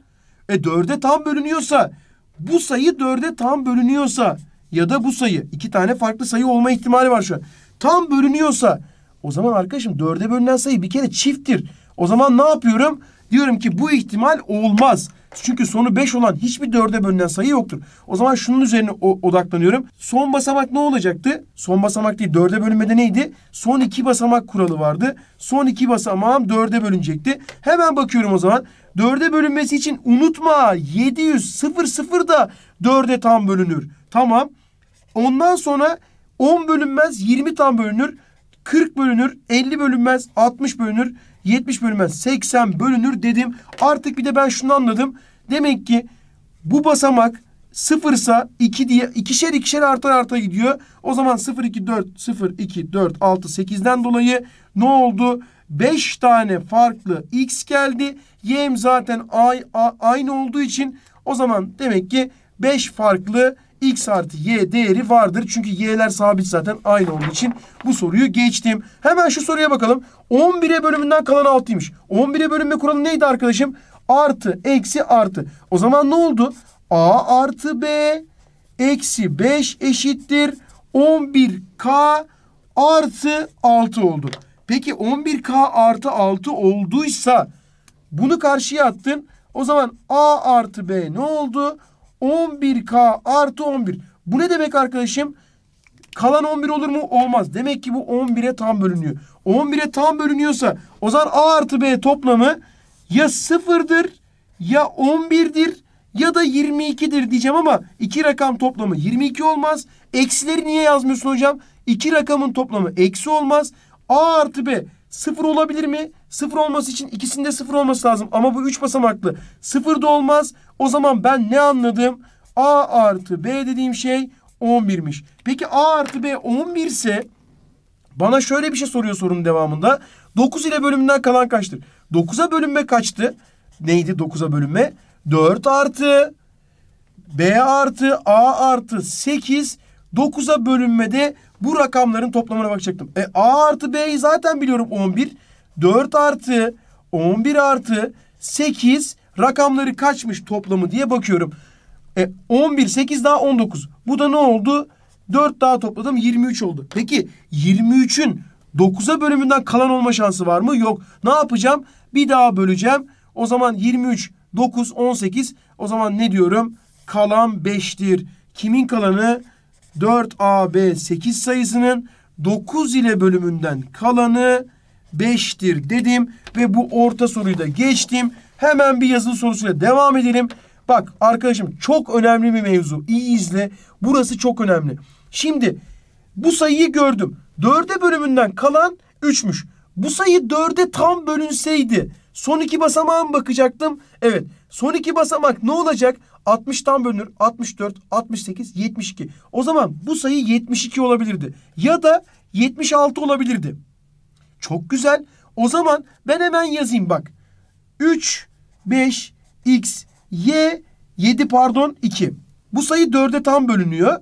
E dörde tam bölünüyorsa bu sayı dörde tam bölünüyorsa ya da bu sayı iki tane farklı sayı olma ihtimali var şu an. Tam bölünüyorsa o zaman arkadaşım dörde bölünen sayı bir kere çifttir. O zaman ne yapıyorum? Diyorum ki bu ihtimal olmaz. Çünkü sonu beş olan hiçbir dörde bölünen sayı yoktur. O zaman şunun üzerine odaklanıyorum. Son basamak ne olacaktı? Son basamak değil. dörde bölünmede neydi? Son iki basamak kuralı vardı. Son iki basamağım dörde bölünecekti. Hemen bakıyorum o zaman. dörde bölünmesi için unutma. yedi yüz da dörde tam bölünür. Tamam. Ondan sonra on bölünmez. yirmi tam bölünür. kırk bölünür. elli bölünmez. altmış bölünür. yetmiş bölünmez seksen bölünür dedim. Artık bir de ben şunu anladım. Demek ki bu basamak sıfırsa iki diye ikişer ikişer artar artar gidiyor. O zaman sıfır, iki, dört, sıfır, iki, dört, altı, sekizden dolayı ne oldu? beş tane farklı x geldi. Y'm zaten aynı olduğu için o zaman demek ki beş farklı x artı y değeri vardır. Çünkü y'ler sabit zaten aynı olduğu için bu soruyu geçtim. Hemen şu soruya bakalım. on bire bölümünden kalan altıymış. on bire bölünme kuralı neydi arkadaşım? Artı, eksi, artı. O zaman ne oldu? A artı B eksi beş eşittir on bir K artı altı oldu. Peki on bir K artı altı olduysa bunu karşıya attın. O zaman A artı B ne oldu? on bir K artı on bir. Bu ne demek arkadaşım? Kalan on bir olur mu? Olmaz. Demek ki bu on bire tam bölünüyor. on bire tam bölünüyorsa o zaman A artı B toplamı ya sıfırdır ya on birdir. Ya da yirmi ikidir diyeceğim ama iki rakam toplamı yirmi iki olmaz. Eksileri niye yazmıyorsun hocam? iki rakamın toplamı eksi olmaz. A artı B sıfır olabilir mi? sıfır olması için ikisinde sıfır olması lazım. Ama bu üç basamaklı. sıfır da olmaz. O zaman ben ne anladım? A artı B dediğim şey on birmiş. Peki A artı B on bir ise bana şöyle bir şey soruyor sorunun devamında. dokuz ile bölümünden kalan kaçtır? dokuza bölünme kaçtı? Neydi dokuza bölünme? dört artı B artı A artı sekiz. dokuza bölünmede bu rakamların toplamına bakacaktım. E, A artı B'yi zaten biliyorum on bir. dört artı on bir artı sekiz rakamları kaçmış toplamı diye bakıyorum. E, on bir, sekiz daha on dokuz. Bu da ne oldu? dört daha topladım yirmi üç oldu. Peki yirmi üçün dokuza bölümünden kalan olma şansı var mı? Yok. Ne yapacağım? Bir daha böleceğim. O zaman yirmi üç. dokuz, on sekiz. O zaman ne diyorum? Kalan beştir. Kimin kalanı? dört A B sekiz sayısının dokuz ile bölümünden kalanı beştir dedim. Ve bu orta soruyu da geçtim. Hemen bir yazılı sorusuyla devam edelim. Bak arkadaşım çok önemli bir mevzu. İyi izle. Burası çok önemli. Şimdi bu sayıyı gördüm. dörde bölümünden kalan üçmüş. Bu sayı dörde tam bölünseydi son iki basamağa mı bakacaktım? Evet. Son iki basamak ne olacak? altmıştan bölünür. altmış dört, altmış sekiz, yetmiş iki. O zaman bu sayı yetmiş iki olabilirdi. Ya da yetmiş altı olabilirdi. Çok güzel. O zaman ben hemen yazayım bak. üç, beş, x, y, yedi pardon iki. Bu sayı dörde tam bölünüyor.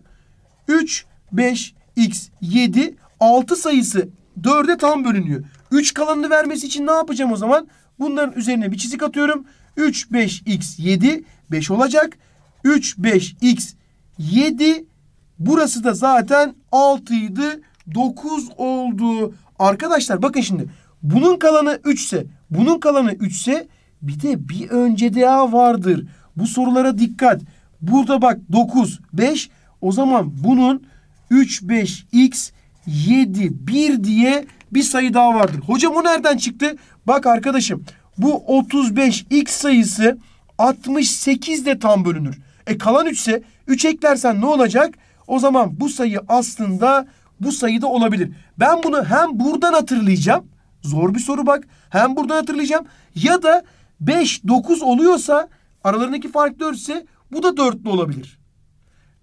üç, beş, x, yedi. altı sayısı dörde tam bölünüyor. üç kalanını vermesi için ne yapacağım o zaman? Bunların üzerine bir çizik atıyorum. üç, beş, x, yedi. beş olacak. üç, beş, x, yedi. Burası da zaten altıydı. dokuz oldu. Arkadaşlar bakın şimdi. Bunun kalanı üç ise. Bunun kalanı üç ise. Bir de bir önce daha vardır. Bu sorulara dikkat. Burada bak dokuz, beş. O zaman bunun üç, beş, x, yedi, bir diye bir sayı daha vardır. Hocam o nereden çıktı? Bak arkadaşım bu otuz beş x sayısı altmış sekiz de tam bölünür. E kalan üç ise üç eklersen ne olacak? O zaman bu sayı aslında bu sayıda olabilir. Ben bunu hem buradan hatırlayacağım. Zor bir soru bak. Hem buradan hatırlayacağım. Ya da beş, dokuz oluyorsa aralarındaki fark dört ise bu da dörtlü olabilir.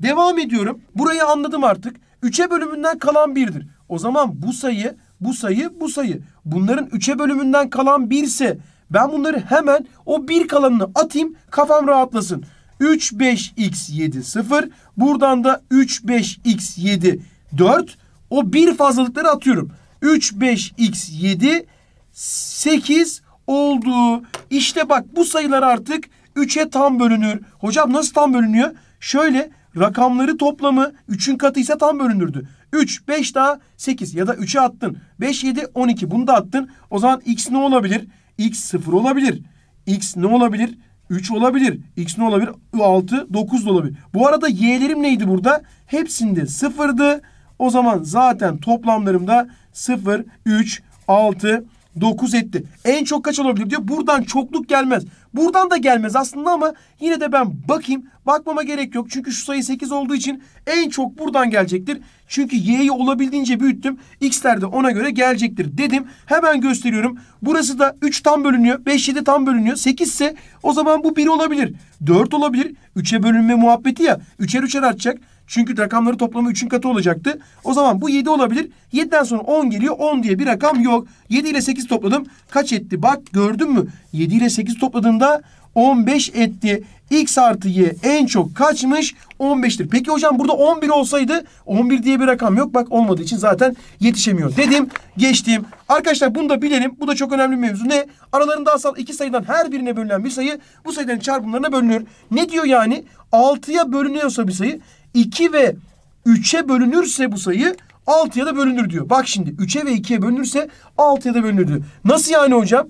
Devam ediyorum. Burayı anladım artık. üçe bölümünden kalan birdir. O zaman bu sayı... Bu sayı bu sayı. Bunların üçe bölümünden kalan bir ise ben bunları hemen o bir kalanını atayım kafam rahatlasın. üç, beş, x, yedi, sıfır. Buradan da üç, beş, x, yedi, dört. O bir fazlalıkları atıyorum. üç, beş, x, yedi, sekiz oldu. İşte bak bu sayılar artık üçe tam bölünür. Hocam nasıl tam bölünüyor? Şöyle rakamları toplamı üçün katıysa tam bölünürdü. üç, beş daha sekiz ya da üçe attın. beş, yedi, on iki. Bunu da attın. O zaman x ne olabilir? X sıfır olabilir. X ne olabilir? üç olabilir. X ne olabilir? altı, dokuz da olabilir. Bu arada y'lerim neydi burada? Hepsinde sıfırdı. O zaman zaten toplamlarımda sıfır, üç, altı, dokuz etti. En çok kaç olabilir diyor. Buradan çokluk gelmez. Buradan da gelmez aslında ama yine de ben bakayım. Bakmama gerek yok. Çünkü şu sayı sekiz olduğu için en çok buradan gelecektir. Çünkü y'yi olabildiğince büyüttüm. X'ler de ona göre gelecektir dedim. Hemen gösteriyorum. Burası da üç tam bölünüyor. beş, yedi tam bölünüyor. sekiz ise o zaman bu bir olabilir. dört olabilir. üçe bölünme muhabbeti ya. üçer üçer artacak. Çünkü rakamları toplamı üçün katı olacaktı. O zaman bu yedi olabilir. yediden sonra on geliyor. on diye bir rakam yok. yedi ile sekiz topladım. Kaç etti? Bak gördün mü? yedi ile sekiz topladığımda on beş etti. X artı Y en çok kaçmış? on beştir. Peki hocam burada on bir olsaydı, on bir diye bir rakam yok. Bak olmadığı için zaten yetişemiyor dedim. Geçtim. Arkadaşlar bunu da bilelim. Bu da çok önemli bir mevzu. Ne? Aralarında asal iki sayıdan her birine bölünen bir sayı bu sayıların çarpımlarına bölünür. Ne diyor yani? altıya bölünüyorsa bir sayı iki ve üçe bölünürse bu sayı altıya da bölünür diyor. Bak şimdi üçe ve ikiye bölünürse altıya da bölünür diyor. Nasıl yani hocam?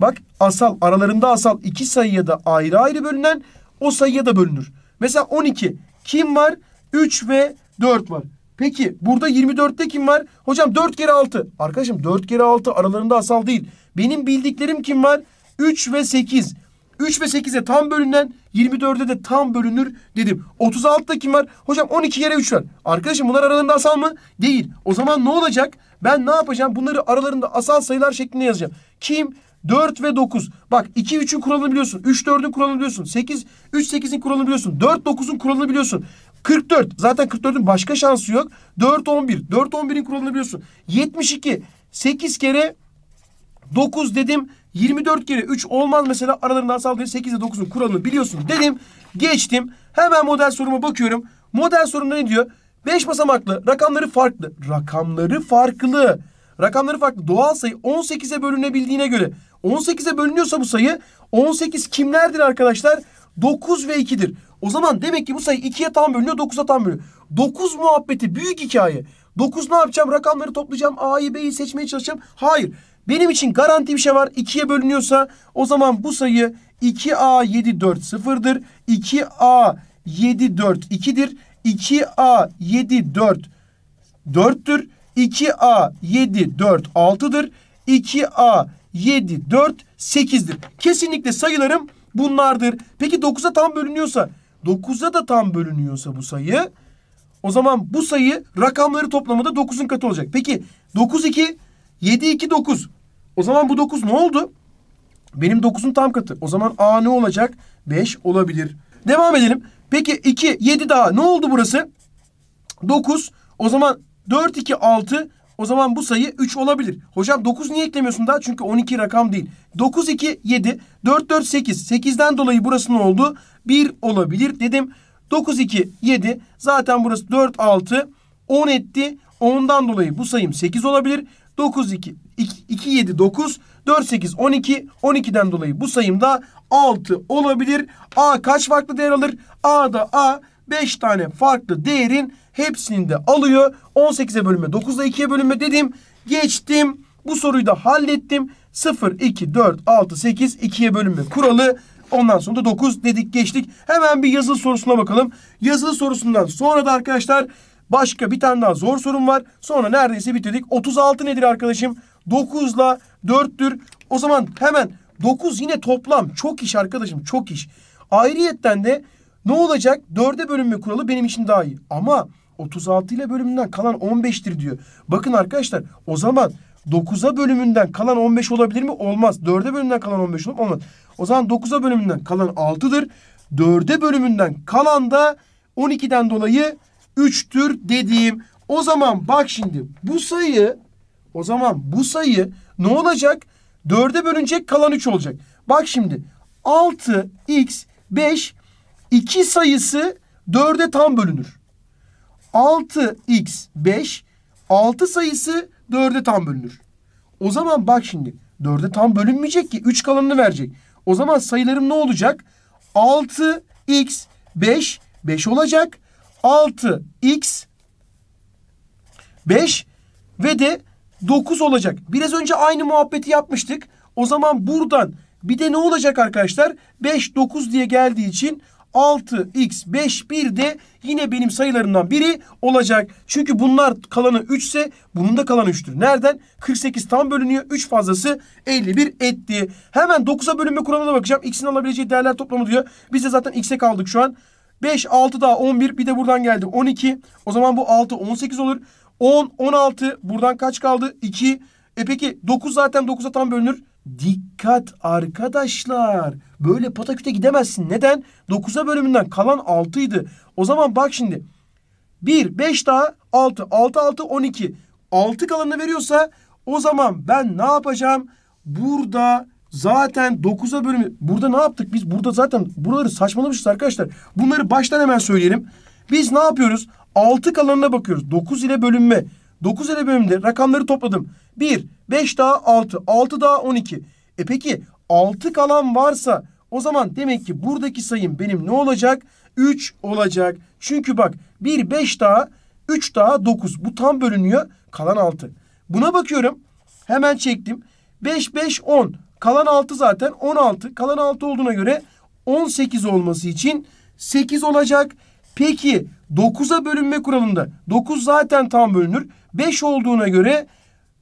Bak asal aralarında asal iki sayıya da ayrı ayrı bölünen o sayıya da bölünür. Mesela on iki kim var? üç ve dört var. Peki burada yirmi dörtte kim var? Hocam dört kere altı. Arkadaşım dört kere altı aralarında asal değil. Benim bildiklerim kim var? üç ve sekiz. üç ve sekize tam bölünen yirmi dörde de tam bölünür dedim. otuz altıda kim var? Hocam on iki kere üç var. Arkadaşım bunlar aralarında asal mı? Değil. O zaman ne olacak? Ben ne yapacağım? Bunları aralarında asal sayılar şeklinde yazacağım. Kim? dört ve dokuz. Bak iki üçün kuralını biliyorsun. üç dördün kuralını biliyorsun. sekiz üç sekizin kuralını biliyorsun. dört dokuzun kuralını biliyorsun. kırk dört. Zaten kırk dördün başka şansı yok. dört on bir. dört on birin kuralını biliyorsun. yetmiş iki. sekiz kere dokuz dedim. yirmi dört kere üç olmaz mesela aralarında asal değil. sekiz ile dokuzun kuralını biliyorsun dedim. Geçtim. Hemen model soruma bakıyorum. Model sorumda ne diyor? beş basamaklı rakamları farklı. Rakamları farklı. Rakamları farklı. Doğal sayı on sekize bölünebildiğine göre. on sekize bölünüyorsa bu sayı on sekiz kimlerdir arkadaşlar? dokuz ve ikidir. O zaman demek ki bu sayı ikiye tam bölünüyor, dokuza tam bölünüyor. dokuz muhabbeti büyük hikaye. dokuz ne yapacağım? Rakamları toplayacağım. A'yı B'yi seçmeye çalışacağım. Hayır. Benim için garanti bir şey var. ikiye bölünüyorsa o zaman bu sayı iki A yedi dört sıfırdır. iki A yedi dört ikidir. iki A yedi dört dörttür. iki A yedi dört altıdır. iki A yedi dört sekizdir. Kesinlikle sayılarım bunlardır. Peki dokuza tam bölünüyorsa, dokuza da tam bölünüyorsa bu sayı, o zaman bu sayı rakamları toplamında dokuzun katı olacak. Peki dokuz iki yedi iki dokuz. O zaman bu dokuz ne oldu? Benim dokuzun tam katı. O zaman A ne olacak? beş olabilir. Devam edelim. Peki iki yedi daha ne oldu burası? dokuz. O zaman dört iki altı. O zaman bu sayı üç olabilir. Hocam dokuz niye eklemiyorsun daha? Çünkü on iki rakam değil. dokuz iki yedi. dört dört sekiz. sekizden dolayı burası ne oldu? bir olabilir dedim. dokuz iki yedi. Zaten burası dört altı. on etti. ondan dolayı bu sayım sekiz olabilir. dokuz iki iki yedi dokuz dört sekiz on iki. on ikiden dolayı bu sayımda altı olabilir. A kaç farklı değer alır? A'da A beş tane farklı değerin hepsini de alıyor. on sekize bölünme, dokuzda ikiye bölünme dedim. Geçtim. Bu soruyu da hallettim. sıfır iki dört altı sekiz ikiye bölünme kuralı. Ondan sonra da dokuz dedik, geçtik. Hemen bir yazılı sorusuna bakalım. Yazılı sorusundan sonra da arkadaşlar başka bir tane daha zor sorum var. Sonra neredeyse bitirdik. otuz altı nedir arkadaşım? dokuzla dörttür. O zaman hemen dokuz yine toplam. Çok iş arkadaşım, çok iş. Ayrıyetten de ne olacak? dörde bölünme kuralı benim için daha iyi. Ama otuz altı ile bölümünden kalan on beştir diyor. Bakın arkadaşlar o zaman dokuza bölümünden kalan on beş olabilir mi? Olmaz. dörde bölümünden kalan on beş olur mu? Olmaz. O zaman dokuza bölümünden kalan altıdır. dörde bölümünden kalan da on ikiden dolayı üçtür dediğim. O zaman bak şimdi bu sayı o zaman bu sayı ne olacak? dörde bölünecek kalan üç olacak. Bak şimdi altı x beş iki sayısı dörde tam bölünür. altı x beş altı sayısı dörde tam bölünür. O zaman bak şimdi dörde tam bölünmeyecek ki üç kalanını verecek. O zaman sayılarım ne olacak? altı x beş beş olacak. altı x beş ve de dokuz olacak. Biraz önce aynı muhabbeti yapmıştık. O zaman buradan bir de ne olacak arkadaşlar? beş dokuz diye geldiği için altı x beş bir de yine benim sayılarımdan biri olacak. Çünkü bunlar kalanı üç ise bunun da kalanı üçtür. Nereden? kırk sekiz tam bölünüyor. üç fazlası elli bir etti. Hemen dokuza bölünme kuralına bakacağım. X'in alabileceği değerler toplamı diyor. Biz de zaten x'e kaldık şu an. beş altı daha on bir. Bir de buradan geldi on iki. O zaman bu altı on sekiz olur. on on altı. Buradan kaç kaldı? iki. E peki dokuz zaten dokuza tam bölünür. Dikkat arkadaşlar. Böyle pataküte gidemezsin. Neden? dokuza bölümünden kalan altı idi. O zaman bak şimdi. bir, beş daha altı, altı, altı, on iki. altı kalanını veriyorsa o zaman ben ne yapacağım? Burada zaten dokuza bölümü. Burada ne yaptık biz? Burada zaten buraları saçmalamışız arkadaşlar. Bunları baştan hemen söyleyelim. Biz ne yapıyoruz? altı kalanına bakıyoruz. dokuz ile bölünme. dokuz ile bölümde rakamları topladım. bir, beş daha altı, altı daha on iki. E peki altı kalan varsa o zaman demek ki buradaki sayım benim ne olacak? üç olacak. Çünkü bak bir, beş daha üç daha dokuz. Bu tam bölünüyor. Kalan altı. Buna bakıyorum. Hemen çektim. beş, beş, on. Kalan altı zaten on altı. Kalan altı olduğuna göre on sekiz olması için sekiz olacak. Peki dokuza bölünme kuralında dokuz zaten tam bölünür. beş olduğuna göre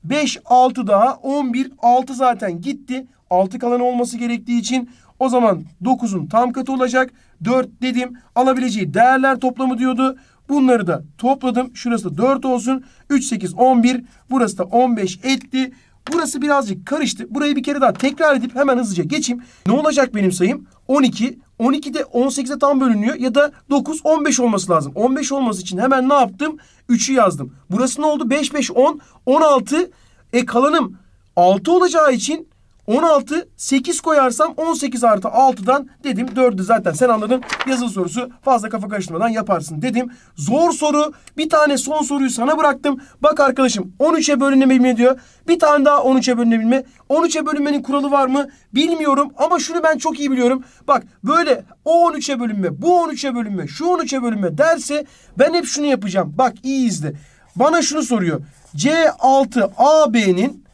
beş altı daha on bir altı zaten gitti. altı kalan olması gerektiği için o zaman dokuzun tam katı olacak. dört dedim. Alabileceği değerler toplamı diyordu. Bunları da topladım. Şurası da dört olsun. üç sekiz on bir. Burası da on beş etti. Burası birazcık karıştı. Burayı bir kere daha tekrar edip hemen hızlıca geçeyim. Ne olacak benim sayım? on iki. on iki de on sekize tam bölünüyor ya da dokuz on beş olması lazım. on beş olması için hemen ne yaptım? üçü yazdım. Burası ne oldu? beş beş on on altı. E kalanım altı olacağı için on altı sekiz koyarsam on sekiz artı altıdan dedim dördü zaten sen anladın. Yazılı sorusu fazla kafa karıştırmadan yaparsın dedim. Zor soru. Bir tane son soruyu sana bıraktım. Bak arkadaşım on üçe bölünebilme diyor. Bir tane daha on üçe bölünebilme. on üçe bölünmenin kuralı var mı? Bilmiyorum ama şunu ben çok iyi biliyorum. Bak böyle o on üçe bölünme, bu on üçe bölünme, şu on üçe bölünme derse ben hep şunu yapacağım. Bak iyi izle. Bana şunu soruyor. C altı A B'nin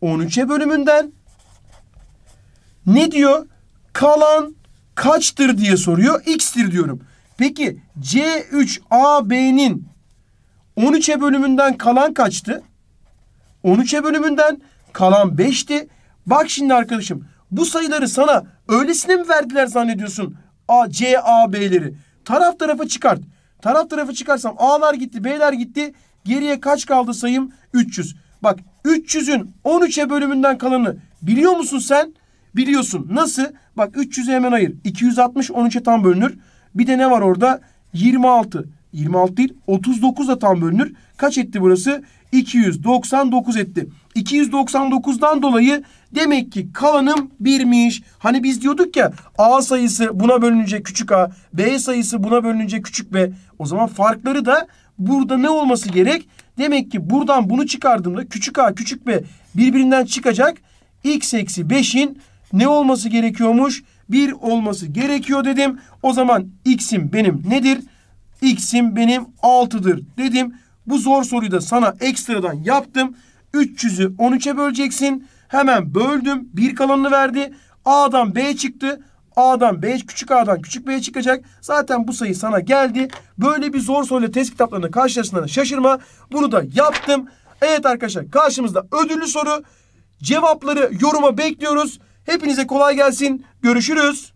on üçe bölümünden ne diyor? Kalan kaçtır diye soruyor. X'tir diyorum. Peki C üç A B'nin on üçe bölümünden kalan kaçtı? on üçe bölümünden kalan beşti. Bak şimdi arkadaşım bu sayıları sana öylesine mi verdiler zannediyorsun? A, C, A, B'leri. Taraf tarafa çıkart. Taraf tarafa çıkarsam A'lar gitti, B'ler gitti. Geriye kaç kaldı sayım? üç yüz. Bak üç yüzün on üçe bölümünden kalanı biliyor musun sen? Biliyorsun. Nasıl? Bak üç yüzü hemen ayır. iki yüz altmış on üçe tam bölünür. Bir de ne var orada? yirmi altı. yirmi altı değil. otuz dokuz da tam bölünür. Kaç etti burası? iki yüz doksan dokuz etti. iki yüz doksan dokuzdan dolayı demek ki kalanım birmiş. Hani biz diyorduk ya A sayısı buna bölününce küçük A. B sayısı buna bölününce küçük B. O zaman farkları da burada ne olması gerek? Demek ki buradan bunu çıkardığımda küçük A küçük B birbirinden çıkacak. X eksi beşin ne olması gerekiyormuş? bir olması gerekiyor dedim. O zaman x'im benim nedir? X'im benim altıdır dedim. Bu zor soruyu da sana ekstradan yaptım. üç yüzü on üçe böleceksin. Hemen böldüm. bir kalanını verdi. A'dan B çıktı. A'dan B, küçük A'dan küçük B'ye çıkacak. Zaten bu sayı sana geldi. Böyle bir zor soruyla test kitaplarının karşılaştığına şaşırma. Bunu da yaptım. Evet arkadaşlar karşımızda ödüllü soru. Cevapları yoruma bekliyoruz. Hepinize kolay gelsin. Görüşürüz.